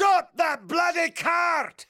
Stop that bloody cart!